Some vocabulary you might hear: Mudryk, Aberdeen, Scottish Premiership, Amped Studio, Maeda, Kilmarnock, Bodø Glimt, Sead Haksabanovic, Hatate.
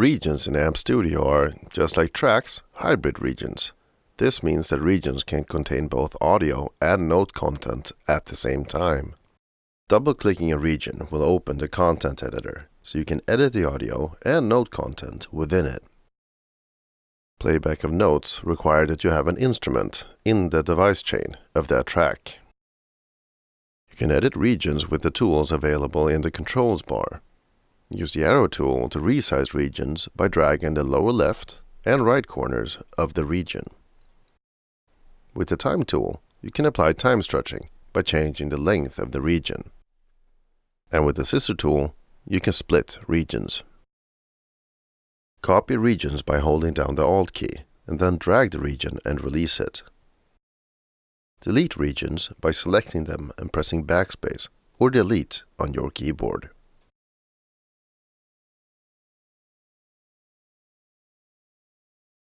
Regions in Amped Studio are, just like tracks, hybrid regions. This means that regions can contain both audio and note content at the same time. Double-clicking a region will open the content editor, so you can edit the audio and note content within it. Playback of notes require that you have an instrument in the device chain of that track. You can edit regions with the tools available in the controls bar. Use the arrow tool to resize regions by dragging the lower left and right corners of the region. With the time tool, you can apply time stretching by changing the length of the region. And with the scissor tool, you can split regions. Copy regions by holding down the Alt key and then drag the region and release it. Delete regions by selecting them and pressing backspace or delete on your keyboard.